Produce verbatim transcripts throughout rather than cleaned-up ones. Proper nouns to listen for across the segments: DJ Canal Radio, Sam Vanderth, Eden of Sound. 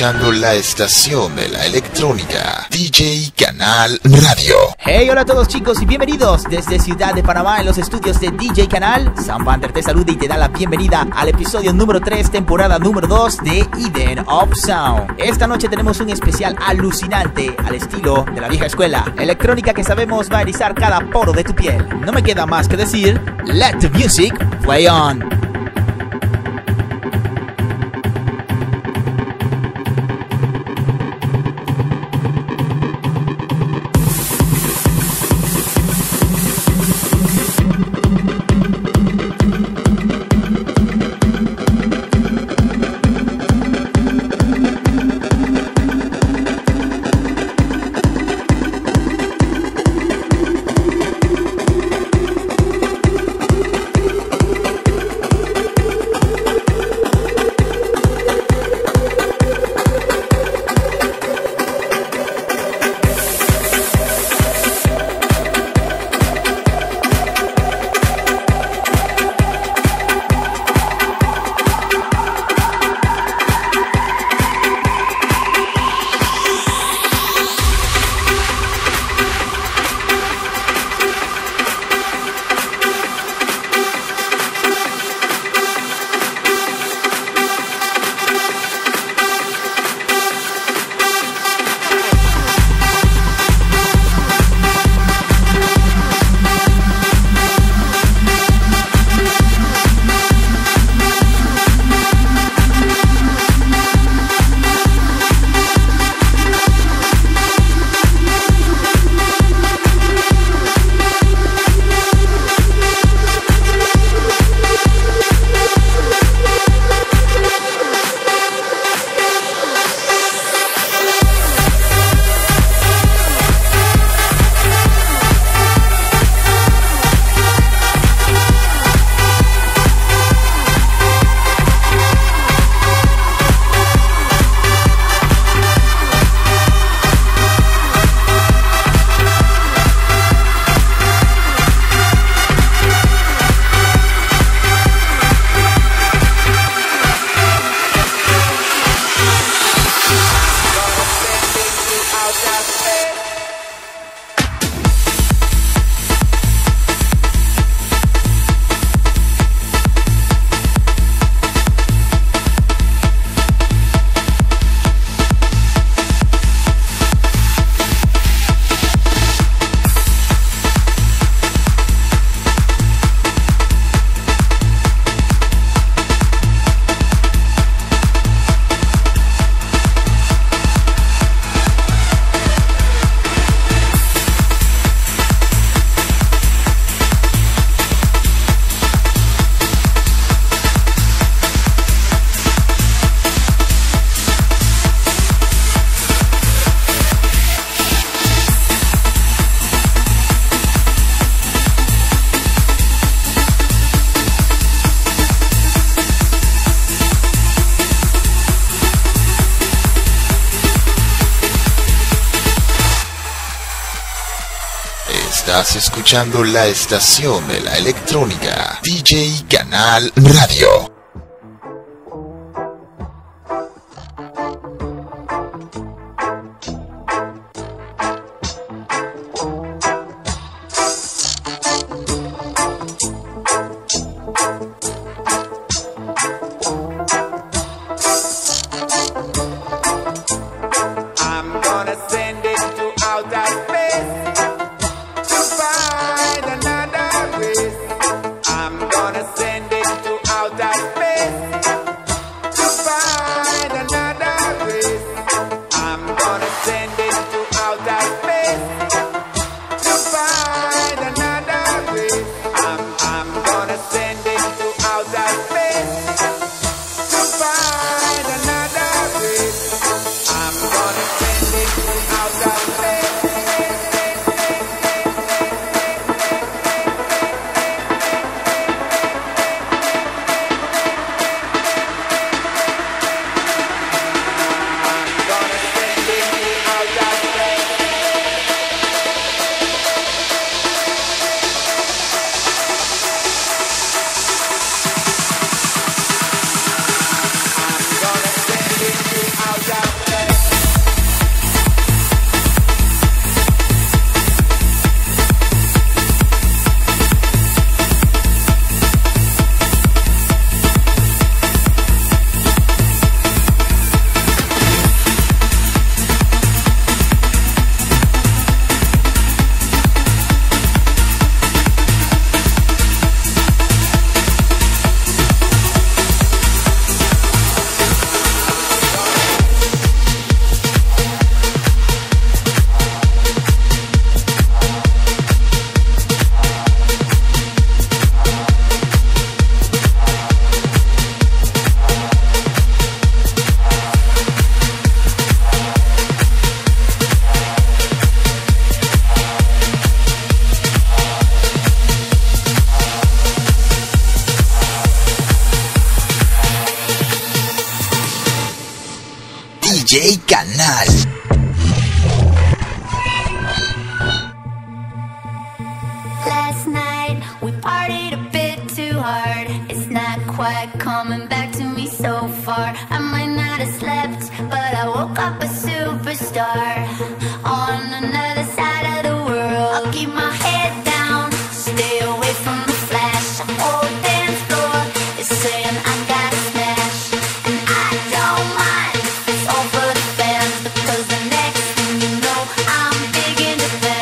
escuchando la estación de la electrónica D J Canal Radio. Hey, hola a todos chicos y bienvenidos desde Ciudad de Panamá en los estudios de D J Canal. Sam Vanderth te saluda y te da la bienvenida al episodio número tres, temporada número dos de Eden of Sound. Esta noche tenemos un especial alucinante al estilo de la vieja escuela, electrónica que sabemos va a erizar cada poro de tu piel. No me queda más que decir, let the music play on. Estás escuchando la estación de la electrónica D J Canal Radio. Out Canal. Last night we partied a bit too hard. It's not quite coming back to me so far. I might not have slept, but I woke up a superstar on another side of the world. I'll keep my head down, stay away from the flash. I'm old dance floor is saying I gotta smash, and I don't mind if it's over the fans, because the next thing you know, I'm big in the band.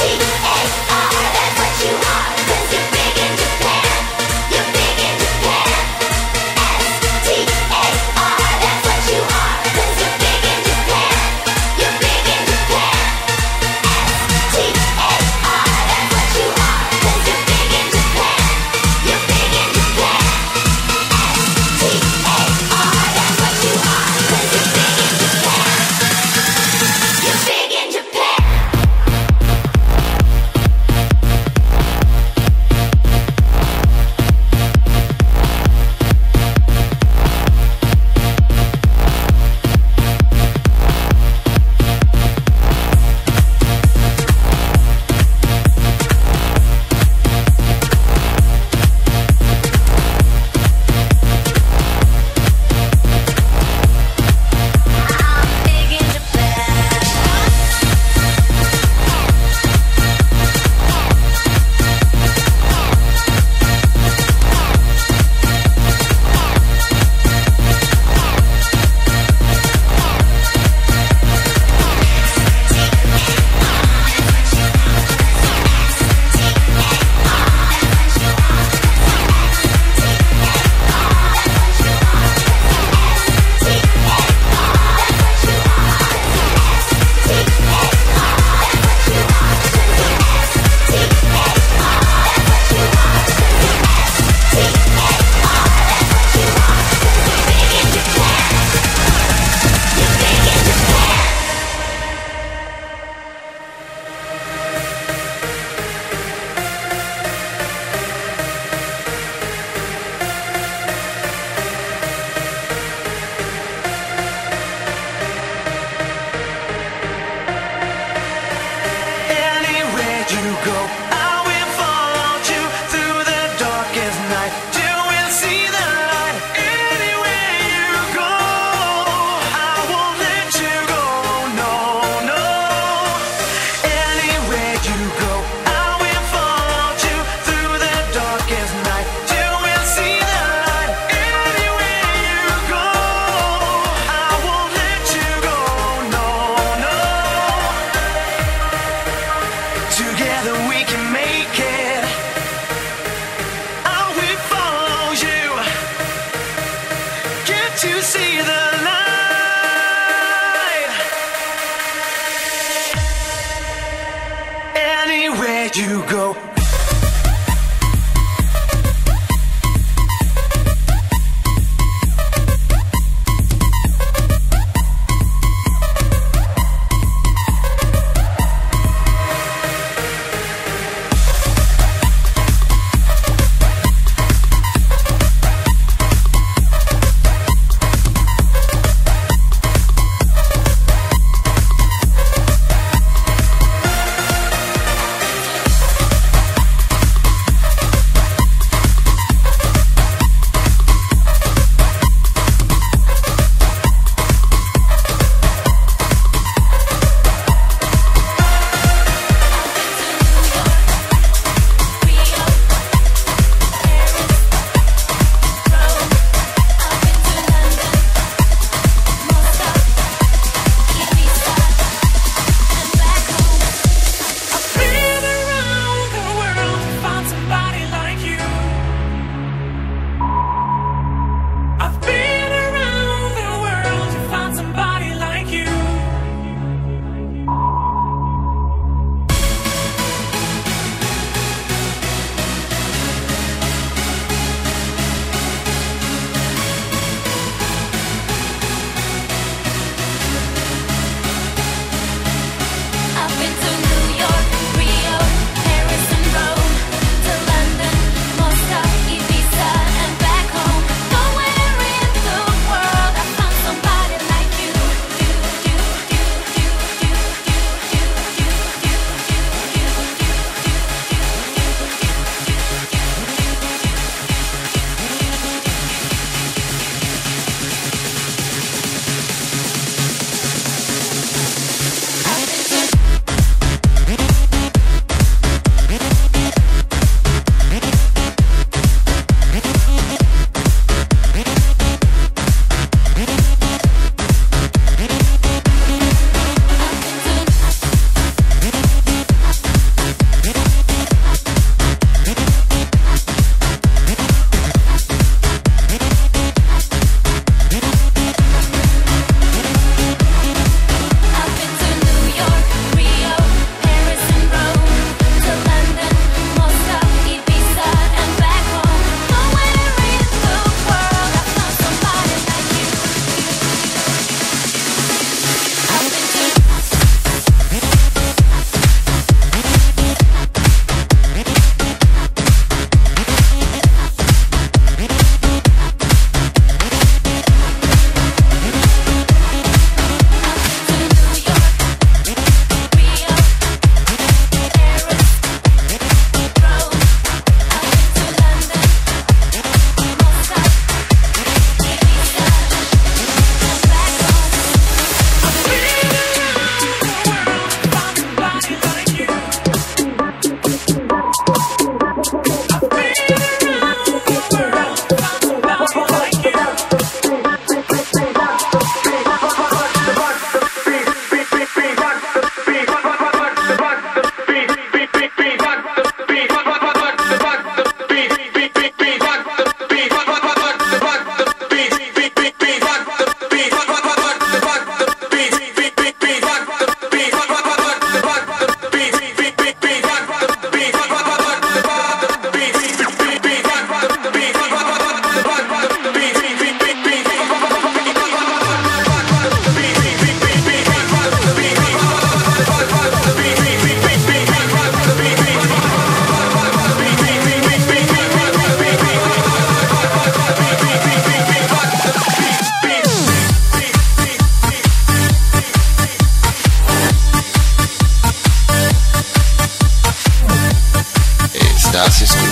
S T A R, that's what you are, 'cause you're big in Japan. You're big in Japan. S T A R, that's what you are, 'cause you're big in Japan. You're big in Japan. S T A R, that's what you are, 'cause you're big in Japan. You're big in Japan. S T A R, that's what you are, 'cause you're big in Japan. You're big in Japan. I'm big in Japan. Anywhere you go, I will follow you through the darkest night till we'll see the light. Anywhere you go, I won't let you go. No, no. Anywhere you go, I will follow you through the darkest night till we'll see the light. Anywhere you go, I won't let you go. No, no. Together we can make it. I will follow you. Get to see the light. Anywhere you go.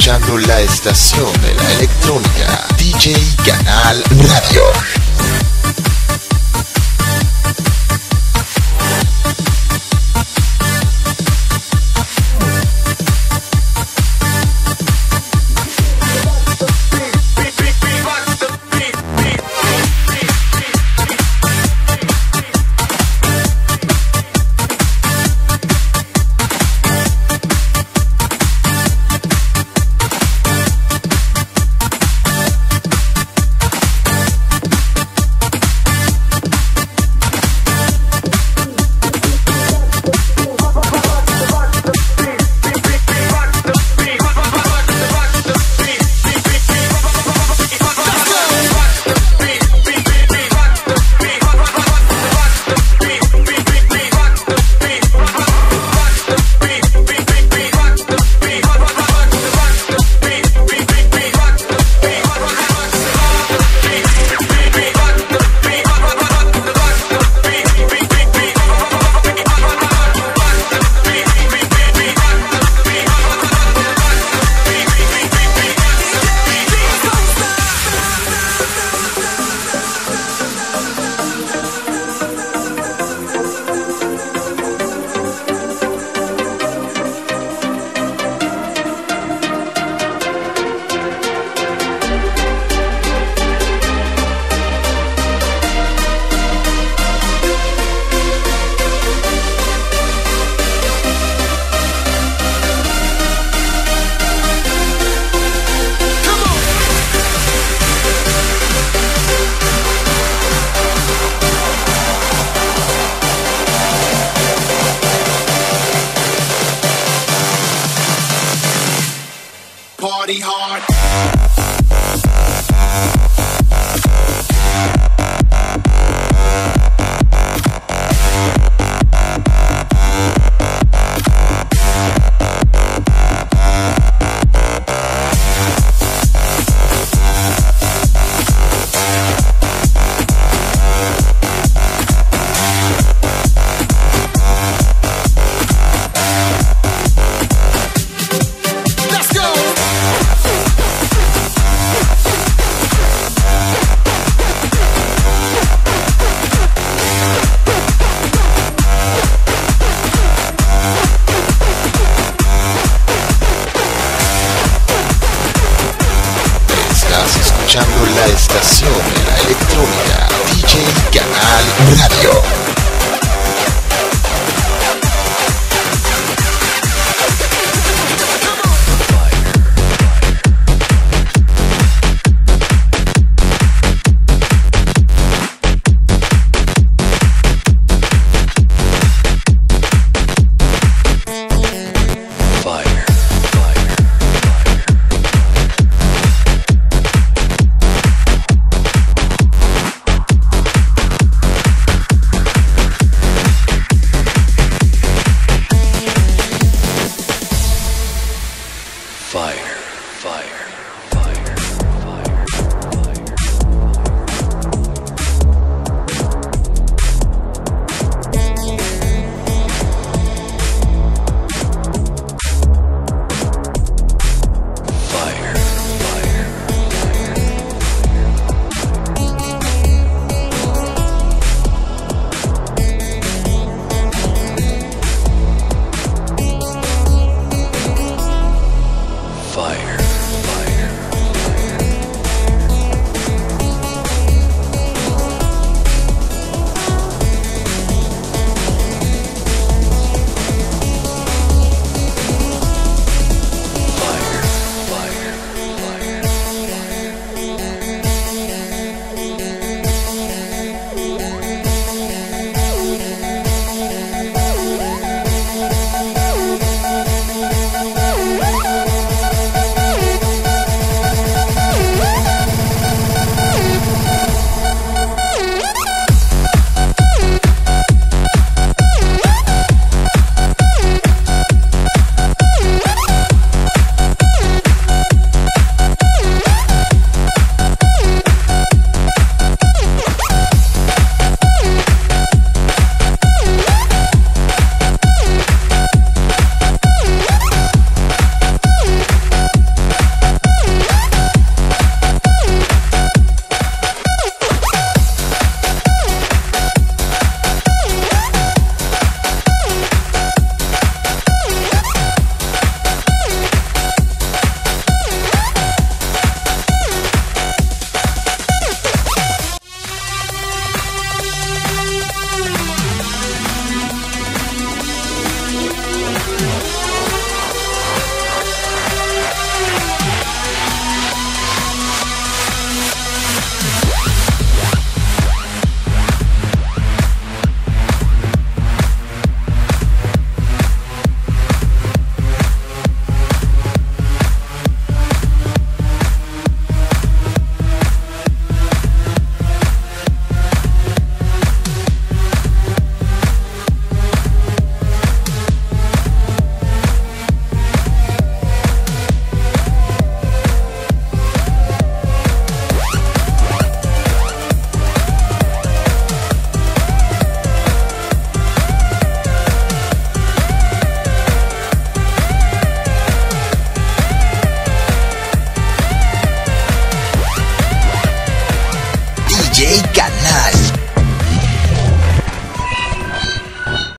escuchando la estación de la electrónica D J Canal Radio. La estación de la electrónica D J Canal Radio.